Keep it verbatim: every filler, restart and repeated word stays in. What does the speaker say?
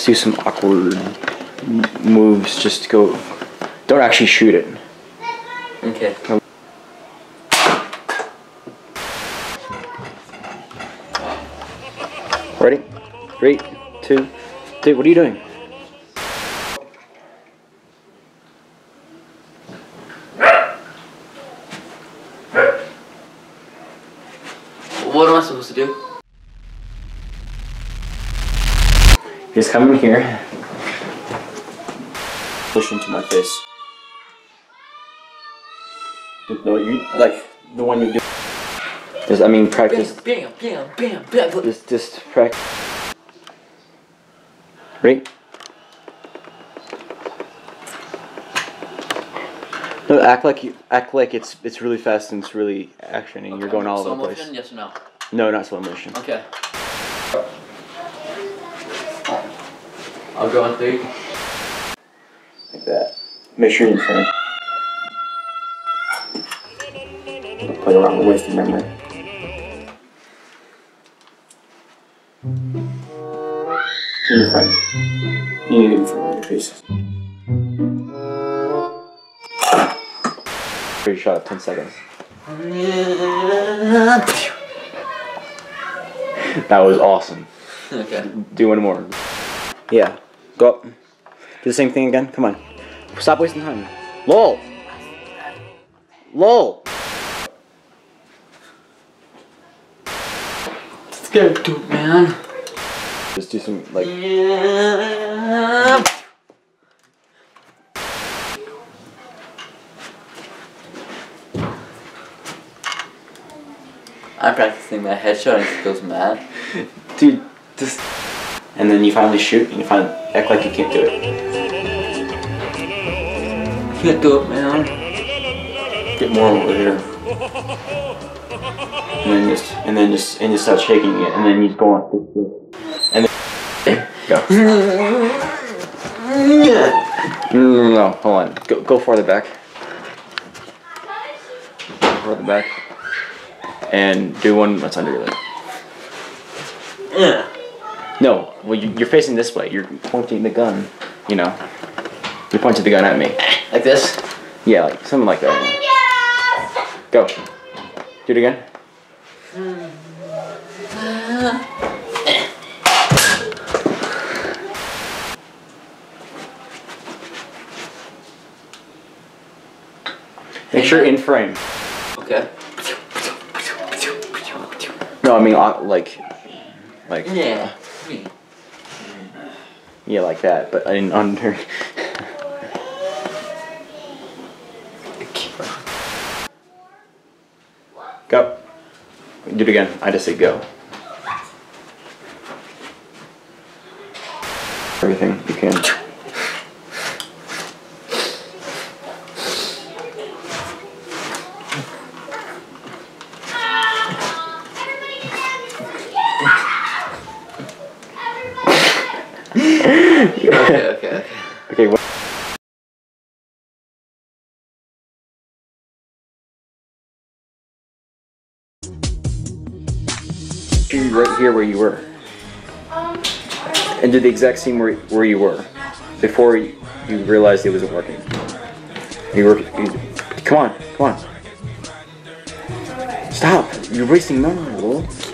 Let's do some awkward moves. Just go. Don't actually shoot it. Okay. Ready? Three, two, three. What are you doing? What am I supposed to do? Just come in here. Push into my face. No, you like the one you do. Just, I mean, practice. Bam, bam, bam, bam, bam. Just, just practice. Right? No, act like you act like it's it's really fast and it's really action and okay. You're going all over the place. Slow motion? Yes or no? No, not slow motion. Okay. I'll go on three. Like that. Make sure you're in front. Play around with the memory. In your front. You need it in front of your face. Pretty shot, ten seconds. That was awesome. Okay. Do one more. Yeah. Go up. Do the same thing again. Come on. Stop wasting time. Lol. Lol. Let's get it, dude, man. Just do some like. Yeah. I'm practicing my headshot and it goes mad. Dude, just. And then you finally shoot and you find act like you can't do it. You can't do it, man. Get more over here. And then just and then just and just start shaking it and then you just go on. And then go. No, no, no, no, hold on. Go go farther back. Go farther back. And do one that's under your lip. Yeah. No, well you, you're facing this way. You're pointing the gun. You know, you pointed the gun at me. Like this? Yeah, like something like that. Yes! Go. Do it again. Mm. Make sure in frame. Okay. No, I mean like, like. Yeah. Uh, Yeah, like that, but I didn't under. Go. Do it again. I just said go. Everything you can. Okay, okay, okay. Okay. Right here where you were. And do the exact same where, where you were. Before you, you realized it wasn't working. You were, you, come on, come on. Stop, you're wasting memory, Lord.